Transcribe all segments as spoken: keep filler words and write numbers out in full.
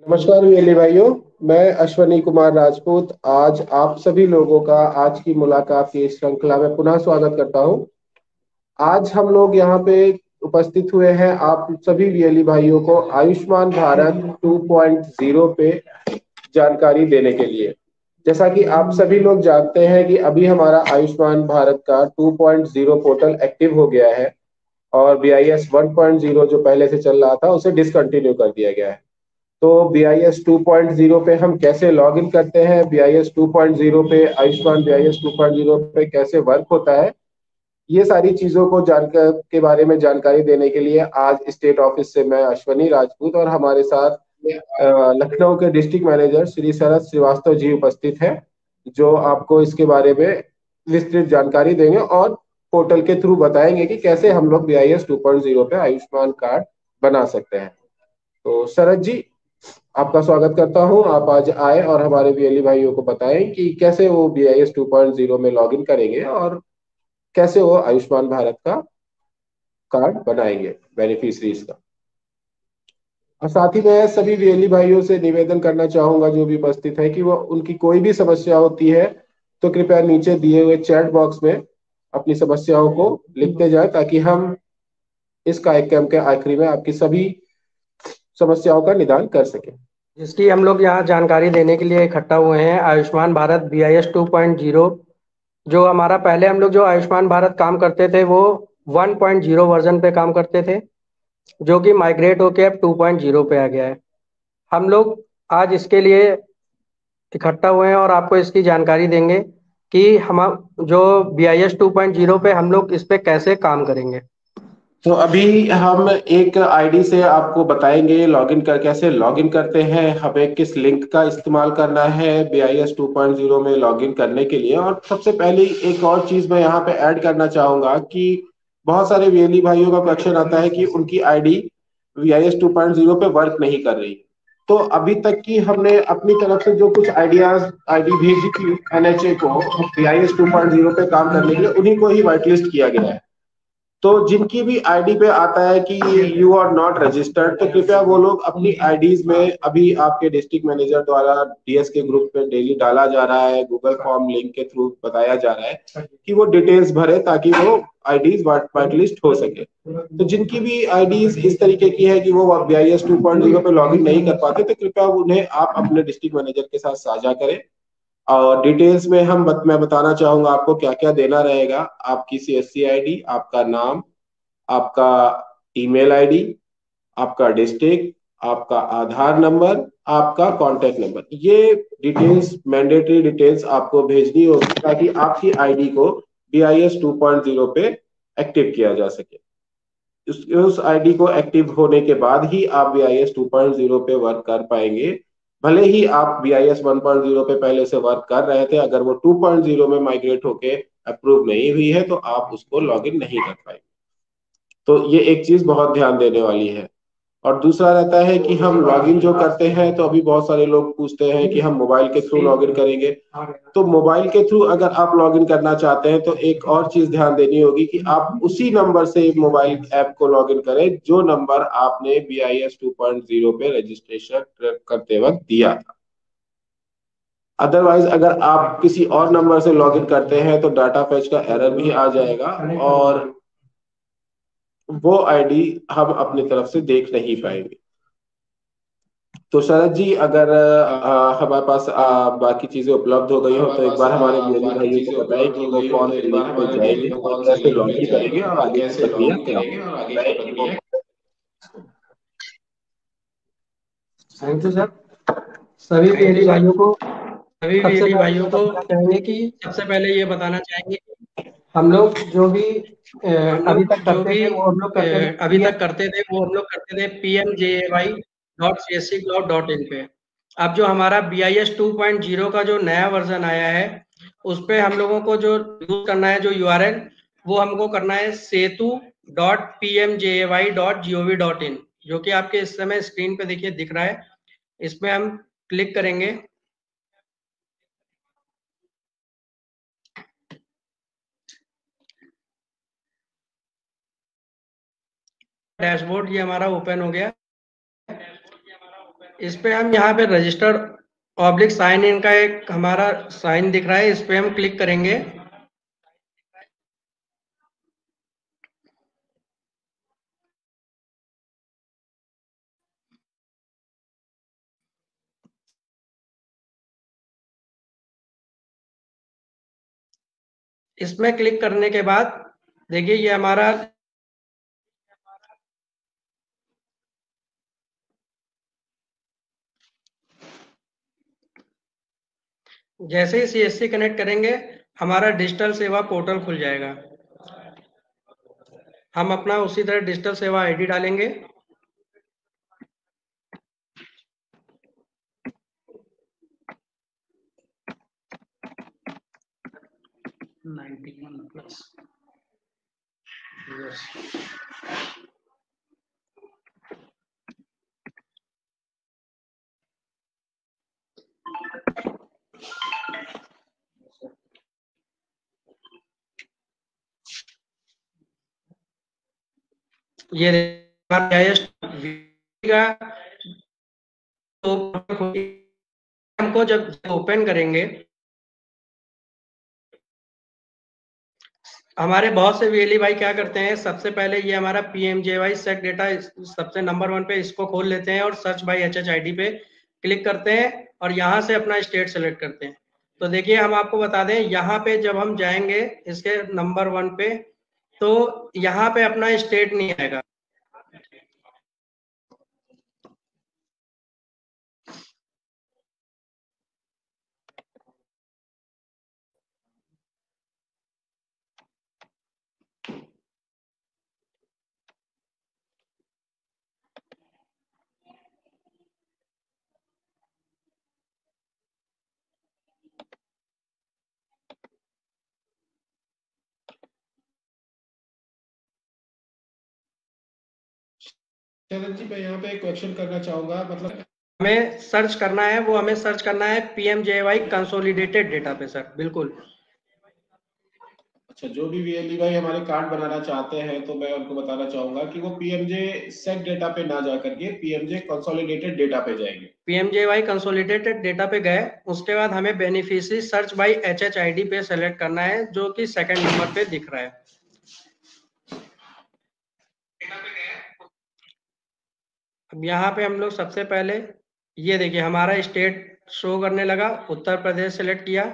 नमस्कार वीएलई भाइयों, मैं अश्वनी कुमार राजपूत आज आप सभी लोगों का आज की मुलाकात की श्रृंखला में पुनः स्वागत करता हूं। आज हम लोग यहां पे उपस्थित हुए हैं आप सभी वीएलई भाइयों को Ayushman Bharat two point zero पे जानकारी देने के लिए। जैसा कि आप सभी लोग जानते हैं कि अभी हमारा आयुष्मान भारत का two point zero portal active हो गया है और बीआईएस वन पॉइंट ज़ीरो जो पहले से चल रहा था उसे डिसकंटिन्यू कर दिया गया है। तो बीआईएस टू पॉइंट ज़ीरो पे हम कैसे लॉग इन करते हैं, बीआईएस टू पॉइंट ज़ीरो पे Ayushman BIS two point zero पे कैसे वर्क होता है, ये सारी चीज़ों को जानकर के बारे में जानकारी देने के लिए आज स्टेट ऑफिस से मैं अश्वनी राजपूत और हमारे साथ लखनऊ के डिस्ट्रिक्ट मैनेजर श्री शरद श्रीवास्तव जी उपस्थित हैं, जो आपको इसके बारे में विस्तृत जानकारी देंगे और पोर्टल के थ्रू बताएंगे कि कैसे हम लोग बीआईएस टू पॉइंट ज़ीरो पे आयुष्मान कार्ड बना सकते हैं। तो शरद जी, आपका स्वागत करता हूं। आप आज आए और हमारे बीएलई भाइयों को बताएं कि कैसे वो बीआईएस टू पॉइंट ज़ीरो में लॉगिन करेंगे और कैसे वो आयुष्मान भारत का कार्ड बनाएंगे बेनिफिशरीज का। और साथ ही मैं सभी बीएलई भाइयों से निवेदन करना चाहूंगा जो भी उपस्थित है कि वो उनकी कोई भी समस्या होती है तो कृपया नीचे दिए हुए चैट बॉक्स में अपनी समस्याओं को लिखते जाए, ताकि हम इस कार्यक्रम के आखिरी में आपकी सभी समस्याओं का निदान कर सके। जिसकी हम लोग यहाँ जानकारी देने के लिए इकट्ठा हुए हैं Ayushman Bharat BIS two point zero, जो हमारा पहले हम लोग जो आयुष्मान भारत काम करते थे वो वन पॉइंट ज़ीरो वर्जन पे काम करते थे, जो कि माइग्रेट होके अब टू पॉइंट ज़ीरो पे आ गया है। हम लोग आज इसके लिए इकट्ठा हुए हैं और आपको इसकी जानकारी देंगे कि हम जो बीआईएस टू पॉइंट ज़ीरो पे हम लोग इस पर कैसे काम करेंगे। तो अभी हम एक आईडी से आपको बताएंगे लॉगिन कर कैसे लॉगिन करते हैं, हमें किस लिंक का इस्तेमाल करना है बीआईएस टू पॉइंट ज़ीरो में लॉगिन करने के लिए। और सबसे पहले एक और चीज़ मैं यहाँ पे ऐड करना चाहूँगा कि बहुत सारे वीएलई भाइयों का क्वेश्चन आता है कि उनकी ID BIS two point zero पे वर्क नहीं कर रही। तो अभी तक की हमने अपनी तरफ से जो कुछ आइडियाज आईडी भेजी थी एनएचए को बीआईएस टू पॉइंट ज़ीरो पे काम करने के लिए, उन्हीं को ही व्हाइट लिस्ट किया गया है। तो जिनकी भी आईडी पे आता है कि यू आर नॉट रजिस्टर्ड, तो कृपया वो लोग अपनी आईडीज में, अभी आपके डिस्ट्रिक्ट मैनेजर द्वारा डीएस के ग्रुप पे डेली डाला जा रहा है, गूगल फॉर्म लिंक के थ्रू बताया जा रहा है कि वो डिटेल्स भरे ताकि वो आईडीज व्हाइट लिस्ट हो सके। तो जिनकी भी आईडीज इस तरीके की है कि वो बीआईएस टू पॉइंट ज़ीरो पे लॉग इन नहीं कर पाते, तो कृपया उन्हें आप अपने डिस्ट्रिक्ट मैनेजर के साथ साझा करें। और डिटेल्स में हम बत, मैं बताना चाहूंगा आपको क्या क्या देना रहेगा। आपकी सीएससी आईडी, आपका नाम, आपका ईमेल आईडी, आपका डिस्ट्रिक्ट, आपका आधार नंबर, आपका कॉन्टैक्ट नंबर, ये डिटेल्स मैंडेटरी डिटेल्स आपको भेजनी होगी ताकि आपकी आईडी को बीआईएस टू पॉइंट ज़ीरो पे एक्टिव किया जा सके। उस, उस आईडी को एक्टिव होने के बाद ही आप बीआईएस टू पॉइंट ज़ीरो पे वर्क कर पाएंगे। भले ही आप बीआईएस वन पॉइंट ज़ीरो पे पहले से वर्क कर रहे थे, अगर वो टू पॉइंट ज़ीरो में माइग्रेट होके अप्रूव नहीं हुई है तो आप उसको लॉगिन नहीं कर पाएंगे। तो ये एक चीज बहुत ध्यान देने वाली है। और दूसरा रहता है कि हम लॉगिन जो करते हैं, तो अभी बहुत सारे लोग पूछते हैं कि हम मोबाइल के थ्रू लॉगिन करेंगे। तो मोबाइल के थ्रू अगर आप लॉगिन करना चाहते हैं तो एक और चीज ध्यान देनी होगी कि आप उसी नंबर से मोबाइल ऐप को लॉगिन करें जो नंबर आपने बीआईएस टू पॉइंट ज़ीरो पे रजिस्ट्रेशन करते वक्त दिया था। अदरवाइज अगर आप किसी और नंबर से लॉगिन करते हैं तो डाटा फेच का एरर भी आ जाएगा और वो आईडी हम अपनी तरफ से देख नहीं पाएंगे। तो शरद जी, अगर हमारे पास आ, बाकी चीजें उपलब्ध हो गई हो तो एक बार हमारे भाइयों को बताएं कि वो कौन से लिंक पे जाएंगे, कौन से लॉगिन करेंगे और आगे से प्रक्रिया क्या होगी। Thank you sir. सभी बीएलई भाइयों को सभी बीएलई भाइयों को कहेंगे कि सबसे पहले ये बताना चाहेंगे हम लोग जो भी अभी तक करते थे वो हम लोग अभी तक करते थे वो हम लोग करते थे P M J Y dot C S C cloud dot in पे। अब जो हमारा बीआईएस टू पॉइंट ज़ीरो का जो नया वर्जन आया है उस पे हम लोगों को जो यूज करना है, जो यूआरएल वो हमको करना है Setu dot P M J Y dot G O V dot in, जो कि आपके इस समय स्क्रीन पे देखिए दिख रहा है। इसमें हम क्लिक करेंगे। डैशबोर्ड ये हमारा ओपन हो गया। इस पे हम यहाँ पे रजिस्टर ऑब्लिक साइन इन का एक हमारा साइन दिख रहा है, इस पे हम क्लिक करेंगे। इसमें क्लिक करने के बाद देखिए ये हमारा जैसे ही सीएससी कनेक्ट करेंगे हमारा डिजिटल सेवा पोर्टल खुल जाएगा। हम अपना उसी तरह डिजिटल सेवा आईडी डालेंगे। नाइंटी वन प्लस ये हमको जब ओपन करेंगे हमारे बहुत से वीएलई भाई क्या करते हैं, सबसे पहले ये हमारा पीएमजेवाई सेट डेटा सबसे नंबर वन पे इसको खोल लेते हैं और search by H H I D पे क्लिक करते हैं और यहाँ से अपना स्टेट सेलेक्ट करते हैं। तो देखिए हम आपको बता दें, यहाँ पे जब हम जाएंगे इसके नंबर वन पे तो यहाँ पे अपना स्टेट नहीं आएगा। शरद जी मैं यहाँ पे एक क्वेश्चन करना चाहूंगा, मतलब हमें सर्च करना है वो हमें सर्च करना है पीएमजेवाई कंसोलिडेटेड डेटा पे सर। बिल्कुल। अच्छा, जो भी वीएलई भाई हमारे कार्ड बनाना चाहते हैं तो मैं उनको बताना चाहूंगा कि वो पीएमजे सेट डेटा पे ना जा करके पीएमजे कंसोलिडेटेड डेटा पे जाएंगे। पीएमजेवाई कंसोलिडेटेड डेटा पे गए, उसके बाद हमें beneficiary search by H H I D पे सेलेक्ट करना है जो की सेकेंड नंबर पे दिख रहा है। यहाँ पे हम लोग सबसे पहले ये देखिए हमारा स्टेट शो करने लगा, उत्तर प्रदेश सेलेक्ट किया।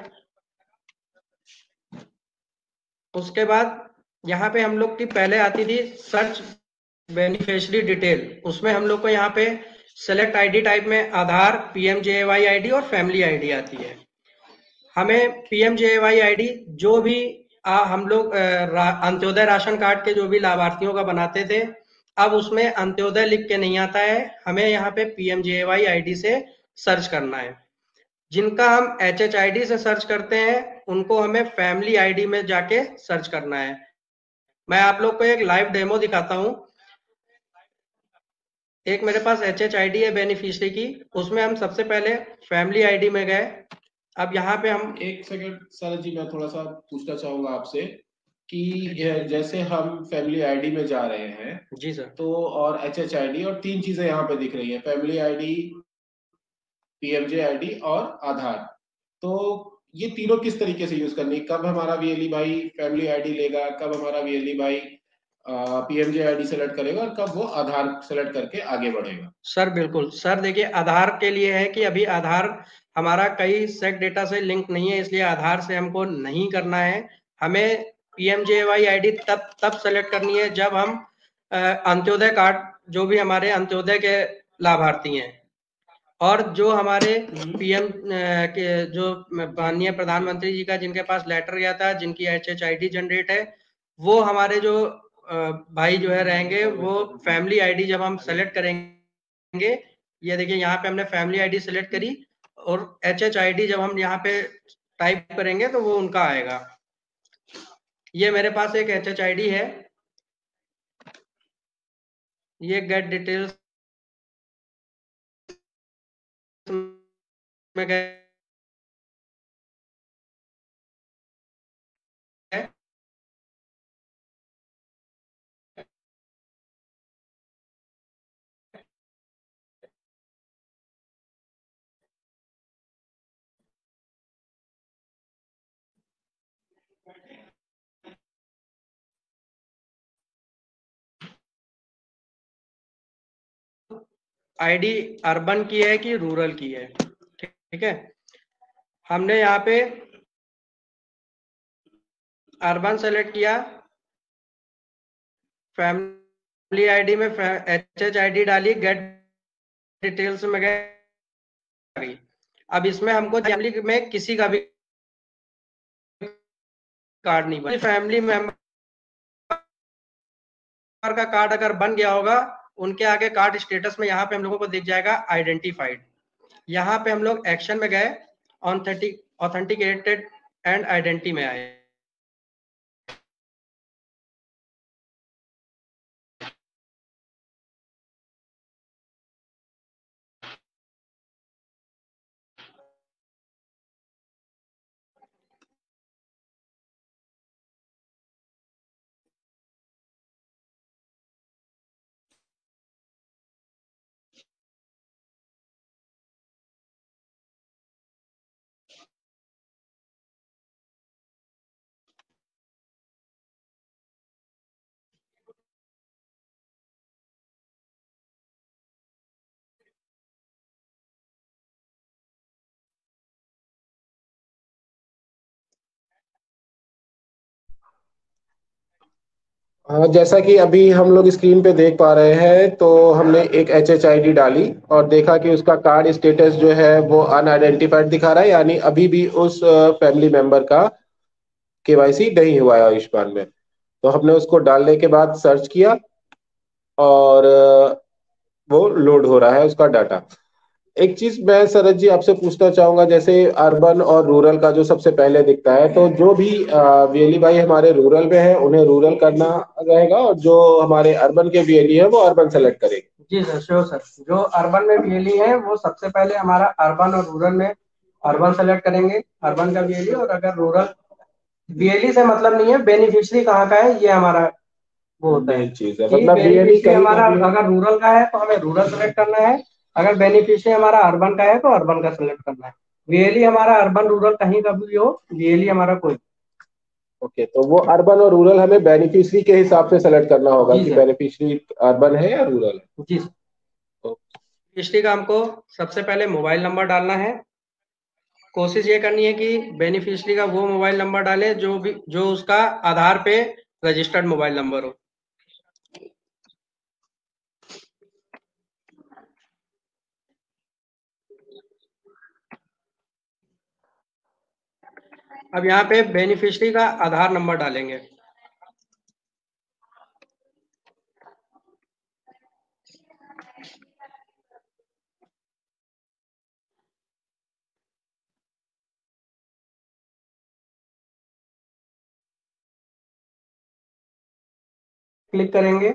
उसके बाद यहाँ पे हम लोग की पहले आती थी सर्च बेनिफिशियरी डिटेल, उसमें हम लोग को यहाँ पे सेलेक्ट आईडी टाइप में आधार, पीएमजेवाई आईडी और फैमिली आईडी आती है। हमें पीएमजेवाई आईडी जो भी आ, हम लोग अंत्योदय राशन कार्ड के जो भी लाभार्थियों का बनाते थे अब उसमें अंत्योदय लिख के नहीं आता है, हमें यहाँ पे पीएमजेवाई आईडी से सर्च करना है। जिनका हम एचएचआईडी से सर्च करते हैं उनको हमें फैमिली आईडी में जाके सर्च करना है। मैं आप लोग को एक लाइव डेमो दिखाता हूँ। एक मेरे पास एचएचआईडी है बेनिफिशियरी की, उसमें हम सबसे पहले फैमिली आईडी में गए। अब यहाँ पे हम एक सेकेंड सर जी मैं थोड़ा सा पूछना चाहूंगा आपसे कि जैसे हम फैमिली आईडी में जा रहे हैं जी सर तो और एचएचआईडी और तीन चीजें यहाँ पे दिख रही है, फैमिली आईडी, पीएमजे आईडी और आधार। तो ये तीनों किस तरीके से यूज करनी, कब हमारा वीएलई भाई फैमिली आईडी लेगा, कब हमारा वीएलई भाई पीएमजे आईडी सेलेक्ट करेगा और कब वो आधार सेलेक्ट करके आगे बढ़ेगा? सर बिल्कुल सर, देखिए आधार के लिए है कि अभी आधार हमारा कई सेट डेटा से लिंक नहीं है, इसलिए आधार से हमको नहीं करना है। हमें पीएमजेवाई आईडी तब तब सेलेक्ट करनी है जब हम अंत्योदय कार्ड जो भी हमारे अंत्योदय के लाभार्थी हैं और जो हमारे पीएम के जो माननीय प्रधानमंत्री जी का जिनके पास लेटर गया था, जिनकी एचएचआईडी जनरेट है, वो हमारे जो भाई जो है रहेंगे वो फैमिली आईडी जब हम सेलेक्ट करेंगे। ये देखिए यहाँ पे हमने फैमिली आईडी सेलेक्ट करी और एचएचआईडी जब हम यहाँ पे टाइप करेंगे तो वो उनका आएगा। ये मेरे पास एक एच एच आई डी है, ये गेट डिटेल्स में गए आईडी अर्बन की है कि रूरल की है, ठीक है। हमने यहाँ पे अर्बन सेलेक्ट किया, फैमिली आईडी में एच एच आई डी डाली, गेट डिटेल्स में गए। अब इसमें हमको फैमिली में किसी का भी कार्ड नहीं बना, फैमिली मेंबर का कार्ड अगर बन गया होगा उनके आगे कार्ड स्टेटस में यहाँ पे हम लोगों को दिख जाएगा आइडेंटिफाइड। यहाँ पे हम लोग एक्शन में गए, ऑथेंटिक ऑथेंटिकेटेड एंड आइडेंटिटी में आए। जैसा कि अभी हम लोग स्क्रीन पे देख पा रहे हैं, तो हमने एक एच एच आई डी डाली और देखा कि उसका कार्ड स्टेटस जो है वो अनआइडेंटिफाइड दिखा रहा है, यानी अभी भी उस फैमिली मेंबर का केवाईसी नहीं हुआ है आयुष्मान में। तो हमने उसको डालने के बाद सर्च किया और वो लोड हो रहा है उसका डाटा। एक चीज मैं शरद जी आपसे पूछना चाहूंगा, जैसे अर्बन और रूरल का जो सबसे पहले दिखता है, तो जो भी वीएलई भाई हमारे रूरल में है उन्हें रूरल करना रहेगा और जो हमारे अर्बन के वीएलई है वो अर्बन सेलेक्ट करेंगे। जी सर, श्योर सर। जो अर्बन में वीएलई है वो सबसे पहले हमारा अर्बन और रूरल में अर्बन सेलेक्ट करेंगे, अर्बन का वीएलई। और अगर रूरल वीएलई से मतलब नहीं है, बेनिफिशियरी कहाँ का है ये हमारा वो होता है चीज है, मतलब हमारा अगर रूरल का है तो हमें रूरल सेलेक्ट करना है, अगर बेनिफिशियरी हमारा अर्बन का है तो अर्बन का सिलेक्ट करना है। वीएलई हमारा अर्बन रूरल कहीं का भी हो, वीएलई हमारा कोई। ओके, तो वो अर्बन और रूरल हमें बेनिफिशियरी के हिसाब से सेलेक्ट करना होगा कि बेनिफिशियरी अर्बन है या रूरल है। जी सर। बेनिफिशियरी का हमको सबसे पहले मोबाइल नंबर डालना है। कोशिश ये करनी है कि बेनिफिशियरी का वो मोबाइल नंबर डाले जो भी जो उसका आधार पे रजिस्टर्ड मोबाइल नंबर हो। अब यहाँ पे बेनिफिशियरी का आधार नंबर डालेंगे। क्लिक करेंगे,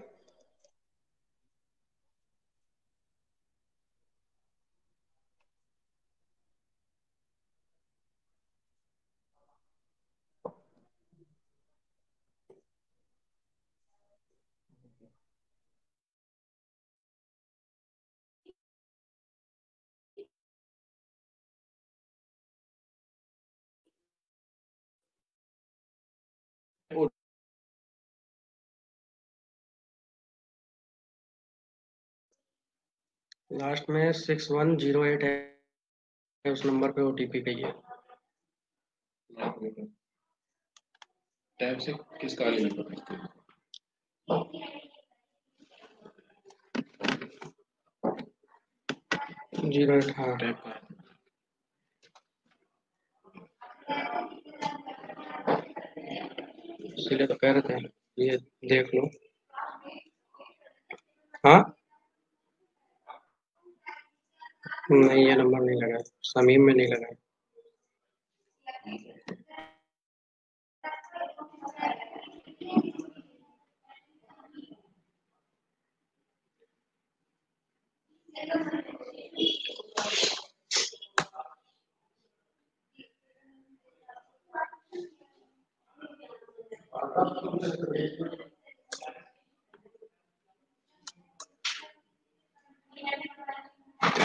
लास्ट में सिक्स वन जीरो एट है, उस नंबर पे ओटीपी गई है। टैब से किसका लिंक कर सकते हैं? जीरो एट, हाँ टैब का। इसलिए तो कह रहे थे ये देख लो। हाँ नहीं, ये नंबर नहीं लगा, समीम में नहीं लगा।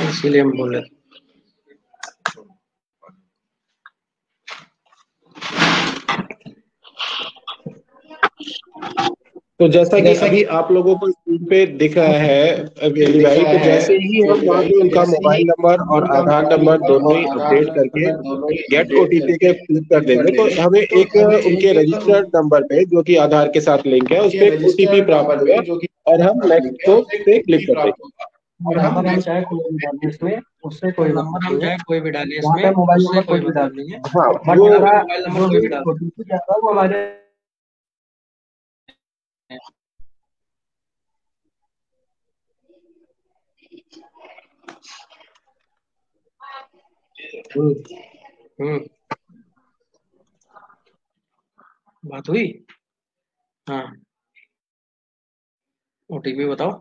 इसीलिए हम बोले तो जैसा कि अभी आप लोगों को स्क्रीन पे दिख रहा है वेली भाई, तो जैसे ही हम वहाँ पे उनका मोबाइल नंबर और आधार नंबर दोनों ही अपडेट करके गेट ओटीपी के क्लिक कर देंगे तो हमें एक उनके रजिस्टर्ड नंबर पे जो कि आधार के साथ लिंक है उस पर ओटीपी प्राप्त होगा और हम नेक्स्ट को पे क्लिक कर देंगे। उससे कोई कोई भी डालिए इसमें, मोबाइल नंबर कोई भी डाल देंगे, मोबाइल नंबर कोई भी डाल देंगे, वो हमारे बात हुई। हाँ, ओटीपी बताओ।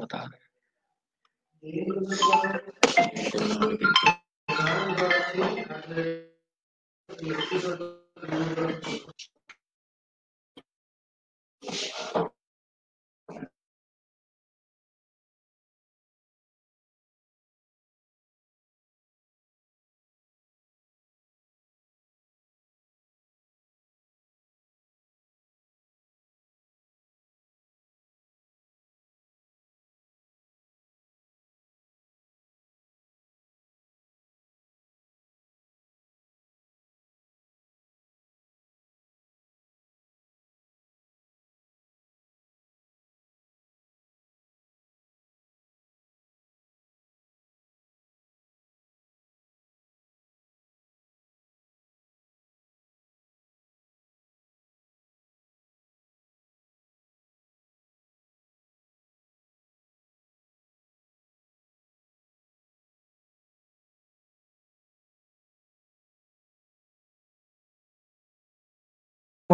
बता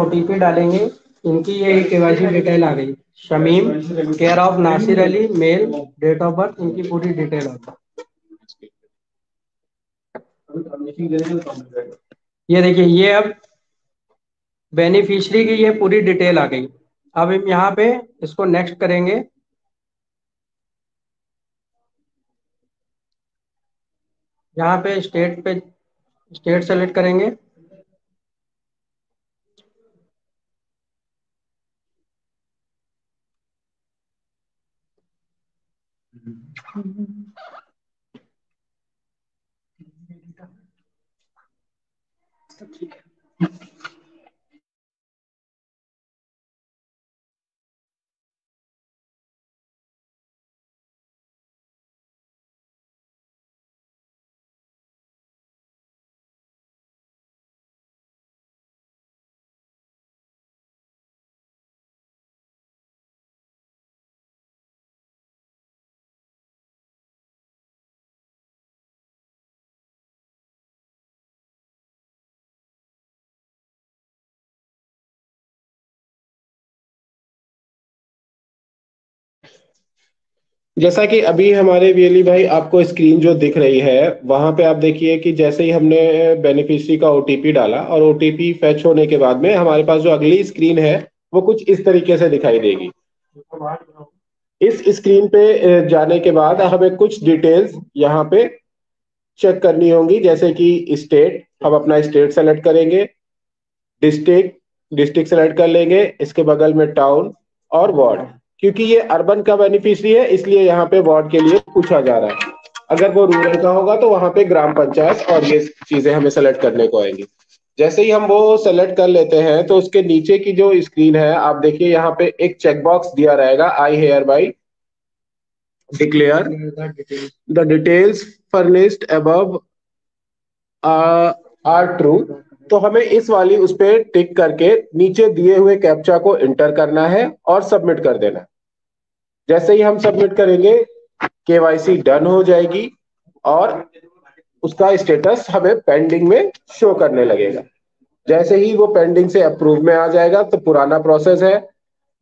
ओटीपी डालेंगे, इनकी ये केवाईसी डिटेल आ गई, Shamim, care of Nasir Ali, male, date of birth, इनकी पूरी डिटेल आता। ये देखिए, ये अब बेनिफिशियरी की ये पूरी डिटेल आ गई। अब हम यहाँ पे इसको नेक्स्ट करेंगे। यहाँ पे स्टेट पे स्टेट सेलेक्ट करेंगे। ठीक है, जैसा कि अभी हमारे वेली भाई आपको स्क्रीन जो दिख रही है वहां पे आप देखिए कि जैसे ही हमने बेनिफिशियरी का ओटीपी डाला और ओटीपी फेच होने के बाद में हमारे पास जो अगली स्क्रीन है वो कुछ इस तरीके से दिखाई देगी। इस स्क्रीन पे जाने के बाद हमें कुछ डिटेल्स यहाँ पे चेक करनी होंगी, जैसे कि स्टेट, हम अपना स्टेट सेलेक्ट करेंगे, डिस्ट्रिक्ट डिस्ट्रिक्ट सेलेक्ट कर लेंगे, इसके बगल में टाउन और वार्ड। क्योंकि ये अर्बन का बेनिफिशियरी है इसलिए यहाँ पे वार्ड के लिए पूछा जा रहा है, अगर वो रूरल का होगा तो वहाँ पे ग्राम पंचायत और ये चीजें हमें सेलेक्ट करने को आएंगी। जैसे ही हम वो सेलेक्ट कर लेते हैं तो उसके नीचे की जो स्क्रीन है आप देखिए यहाँ पे एक चेकबॉक्स दिया रहेगा, I hereby declare the details furnished above are true. तो हमें इस वाली उस पर टिक करके नीचे दिए हुए कैप्चा को इंटर करना है और सबमिट कर देना। जैसे ही हम सबमिट करेंगे केवाईसी डन हो जाएगी और उसका स्टेटस हमें पेंडिंग में शो करने लगेगा। जैसे ही वो पेंडिंग से अप्रूव में आ जाएगा तो पुराना प्रोसेस है।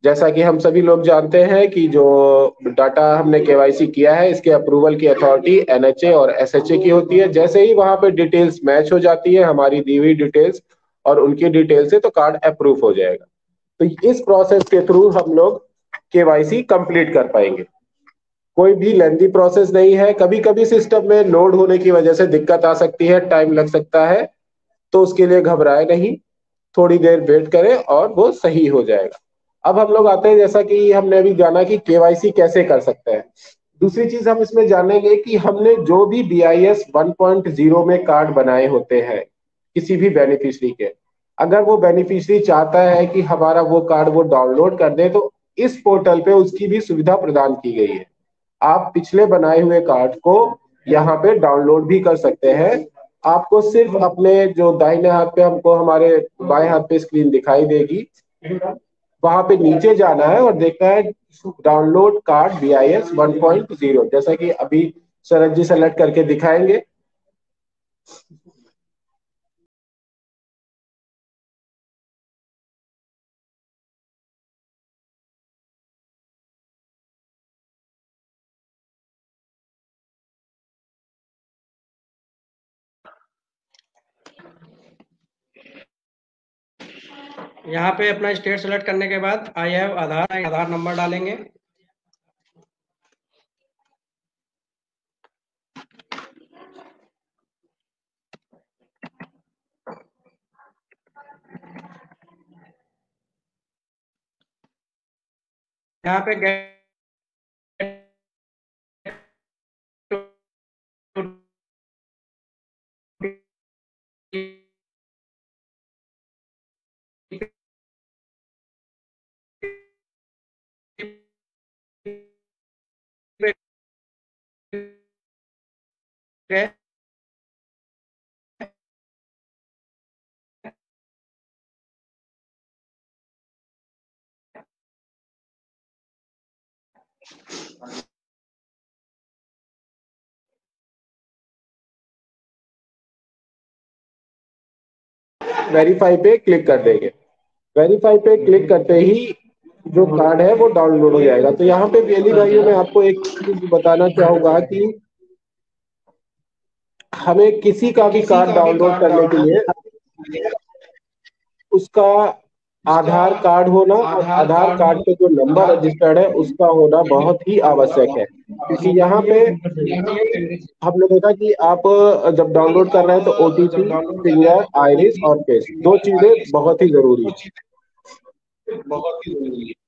जैसा कि हम सभी लोग जानते हैं कि जो डाटा हमने केवाईसी किया है इसके अप्रूवल की अथॉरिटी एनएचए और एसएचए की होती है। जैसे ही वहां पे डिटेल्स मैच हो जाती है हमारी दी हुई डिटेल्स और उनकी डिटेल से, तो कार्ड अप्रूव हो जाएगा। तो इस प्रोसेस के थ्रू हम लोग केवाईसी कंप्लीट कर पाएंगे। कोई भी लेंथी प्रोसेस नहीं है। कभी कभी सिस्टम में लोड होने की वजह से दिक्कत आ सकती है, टाइम लग सकता है, तो उसके लिए घबराए नहीं, थोड़ी देर वेट करें और वो सही हो जाएगा। अब हम लोग आते हैं, जैसा कि हमने अभी जाना कि केवाईसी कैसे कर सकते हैं। दूसरी चीज हम इसमें जानेंगे कि हमने जो भी बीआईएस वन पॉइंट ज़ीरो में कार्ड बनाए होते हैं किसी भी बेनिफिशरी के, अगर वो बेनिफिशरी चाहता है कि हमारा वो कार्ड वो डाउनलोड कर दे, तो इस पोर्टल पे उसकी भी सुविधा प्रदान की गई है। आप पिछले बनाए हुए कार्ड को यहाँ पे डाउनलोड भी कर सकते हैं। आपको सिर्फ अपने जो दाहिने हाथ पे, हमको हमारे बाएं हाथ पे स्क्रीन दिखाई देगी, वहां पे नीचे जाना है और देखना है download card BIS one point zero, जैसा कि अभी शरद जी सेलेक्ट करके दिखाएंगे। यहाँ पे अपना स्टेट सेलेक्ट करने के बाद I have Aadhaar Aadhaar number डालेंगे। यहाँ पे गेट वेरीफाई पे क्लिक कर देंगे। वेरीफाई पे क्लिक करते ही जो कार्ड है वो डाउनलोड हो जाएगा। तो यहाँ पे बेली भाइयों में आपको एक चीज बताना चाहूंगा कि हमें किसी का भी कार्ड डाउनलोड करने के लिए उसका आधार कार्ड होना और आधार कार्ड पे जो नंबर रजिस्टर्ड है उसका होना बहुत ही आवश्यक है, क्योंकि यहाँ पे हमने देखा कि आप जब डाउनलोड कर रहे हैं तो ओटीपी, फिंगर, आइरिस और फेस, दो चीजें बहुत ही जरूरी है। बहुत ही जरूरी है।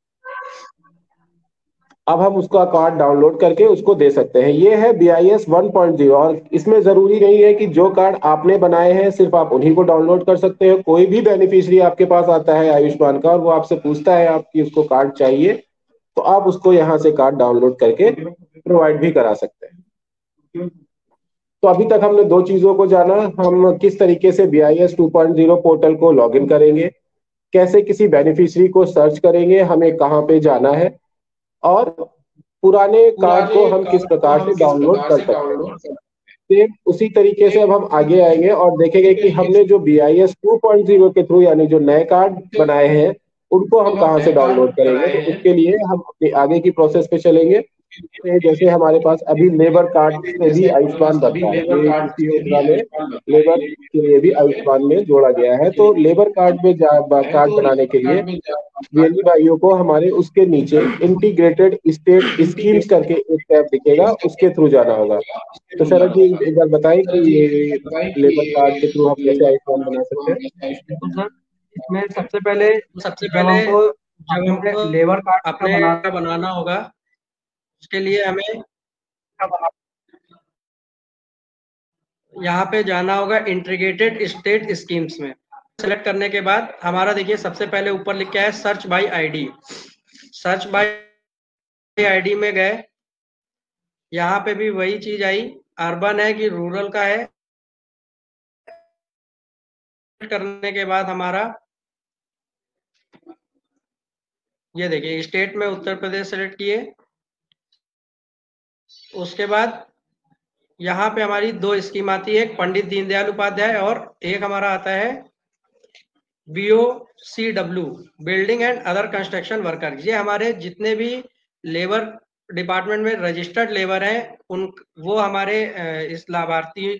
अब हम उसका कार्ड डाउनलोड करके उसको दे सकते हैं। ये है बीआईएस वन पॉइंट ज़ीरो और इसमें जरूरी नहीं है कि जो कार्ड आपने बनाए हैं सिर्फ आप उन्हीं को डाउनलोड कर सकते हो। कोई भी बेनिफिशियरी आपके पास आता है आयुष्मान का और वो आपसे पूछता है आपकी उसको कार्ड चाहिए, तो आप उसको यहाँ से कार्ड डाउनलोड करके प्रोवाइड भी करा सकते हैं। तो अभी तक हमने दो चीजों को जाना, हम किस तरीके से BIS two point zero portal को लॉग इन करेंगे, कैसे किसी बेनिफिशियरी को सर्च करेंगे, हमें कहाँ पे जाना है और पुराने कार्ड को हम किस प्रकार से डाउनलोड कर सकते हैं। सेम उसी तरीके से अब हम आगे आएंगे और देखेंगे कि हमने जो बीआईएस टू पॉइंट ज़ीरो के थ्रू यानी जो नए कार्ड बनाए हैं उनको हम कहाँ से डाउनलोड करेंगे। तो उसके लिए हम अपने आगे की प्रोसेस पे चलेंगे। जैसे हमारे पास अभी लेबर कार्ड से भी आयुष्मान बनता है, लेबर के लिए भी आयुष्मान में जोड़ा गया है। तो लेबर कार्ड में कार्ड बनाने के लिए बीएलई भाइयों को हमारे उसके नीचे इंटीग्रेटेड स्टेट स्कीम्स करके एक टैब दिखेगा, उसके थ्रू जाना होगा। तो शरद जी एक बार बताएं कि लेबर कार्ड के थ्रू हम कैसे आयुष्मान बना सकते हैं। इसमें सबसे पहले सबसे पहले जब हमको लेबर कार्ड अपने बनाना होगा, उसके लिए हमें यहाँ पे जाना होगा इंटीग्रेटेड स्टेट स्कीम्स में। सेलेक्ट करने के बाद हमारा देखिए सबसे पहले ऊपर लिखा है search by ID. Search by ID में गए, यहाँ पे भी वही चीज आई, अर्बन है कि रूरल का है। करने के बाद हमारा ये देखिए स्टेट में उत्तर प्रदेश सेलेक्ट किए। उसके बाद यहाँ पे हमारी दो स्कीम आती है, एक पंडित दीनदयाल उपाध्याय और एक हमारा आता है BOCW, building and other construction worker. ये हमारे जितने भी लेबर डिपार्टमेंट में रजिस्टर्ड लेबर हैं उन वो हमारे इस लाभार्थी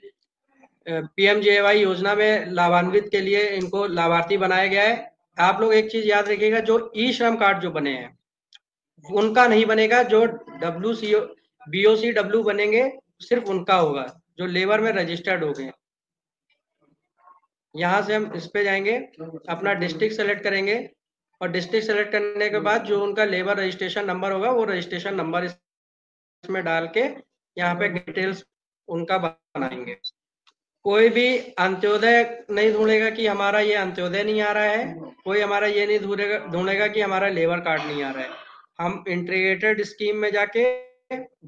पीएमजेवाई योजना में लाभान्वित के लिए इनको लाभार्थी बनाया गया है। आप लोग एक चीज याद रखिएगा, जो ई श्रम कार्ड जो बने हैं उनका नहीं बनेगा, जो डब्ल्यू सी ओ बीओसीडब्ल्यू बनेंगे सिर्फ उनका होगा जो लेबर में रजिस्टर्ड हो गए। यहाँ से हम इस पे जाएंगे, अपना डिस्ट्रिक्ट सेलेक्ट करेंगे और डिस्ट्रिक्ट सेलेक्ट करने के बाद जो उनका लेबर रजिस्ट्रेशन नंबर होगा वो रजिस्ट्रेशन नंबर इसमें डाल के यहाँ पे डिटेल्स उनका बनाएंगे। कोई भी अंत्योदय नहीं ढूंढेगा कि हमारा ये अंत्योदय नहीं आ रहा है, कोई हमारा ये नहीं ढूंढेगा ढूंढेगा कि हमारा लेबर कार्ड नहीं आ रहा है। हम इंटीग्रेटेड स्कीम में जाके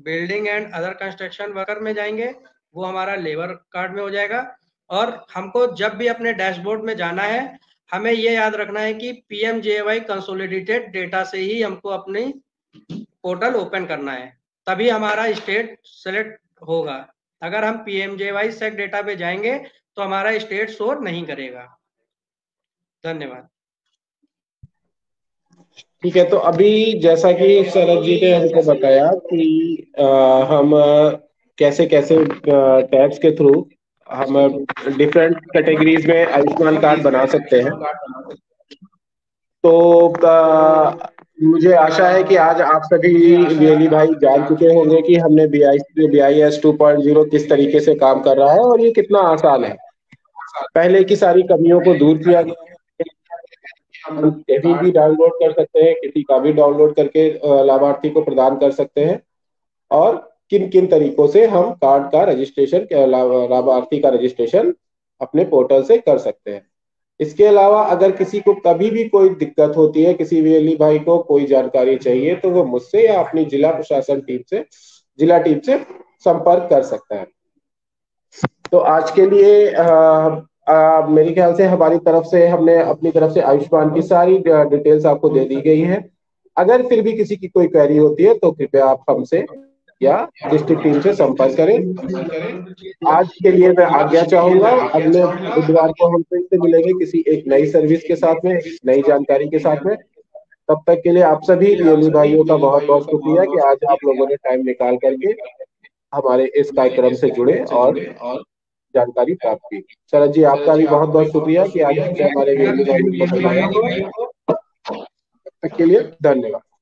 building and other construction worker में जाएंगे, वो हमारा लेबर कार्ड में हो जाएगा। और हमको जब भी अपने डैशबोर्ड में जाना है हमें ये याद रखना है कि पीएमजेवाई कंसोलिडेटेड डेटा से ही हमको अपनी पोर्टल ओपन करना है, तभी हमारा स्टेट सेलेक्ट होगा। अगर हम पीएमजेवाई सेक डेटा पे जाएंगे तो हमारा स्टेट शो नहीं करेगा। धन्यवाद। ठीक है, तो अभी जैसा कि शरद जी ने हमको बताया कि आ, हम कैसे कैसे टैब्स के थ्रू हम डिफरेंट कैटेगरीज में आयुष्मान कार्ड बना सकते हैं, तो आ, मुझे आशा है कि आज आप सभी योगी भाई जान चुके होंगे कि हमने बीआईएस टू पॉइंट ज़ीरो किस तरीके से काम कर रहा है और ये कितना आसान है। पहले की सारी कमियों को दूर किया गया, हम कभी भी डाउनलोड कर सकते हैं, किसी का भी डाउनलोड करके लाभार्थी को प्रदान कर सकते हैं। और किन किन तरीकों से हम कार्ड का रजिस्ट्रेशन, लाभार्थी का रजिस्ट्रेशन अपने पोर्टल से कर सकते हैं। इसके अलावा अगर किसी को कभी भी कोई दिक्कत होती है, किसी भी भाई को कोई जानकारी चाहिए, तो वो मुझसे या अपनी जिला प्रशासन टीम से जिला टीम से संपर्क कर सकता है। तो आज के लिए आ, Uh, मेरे ख्याल से हमारी तरफ से हमने अपनी तरफ से आयुष्मान की सारी डिटेल्स आपको दे दी गई है। अगर फिर भी किसी की कोई क्वेरी होती है तो कृपया आप हमसे या डिस्ट्रिक्ट टीम से संपर्क करें। आज के लिए मैं आज्ञा चाहूंगा, अगले बुधवार को हम फिर से मिलेंगे किसी एक नई सर्विस के साथ में, नई जानकारी के साथ में। तब तक के लिए आप सभी योगी भाइयों का बहुत बहुत शुक्रिया कि आज आप लोगों ने टाइम निकाल करके हमारे इस कार्यक्रम से जुड़े और जानकारी प्राप्त की। शरद जी आपका भी बहुत बहुत शुक्रिया कि आज हमारे लिए तक के लिए धन्यवाद।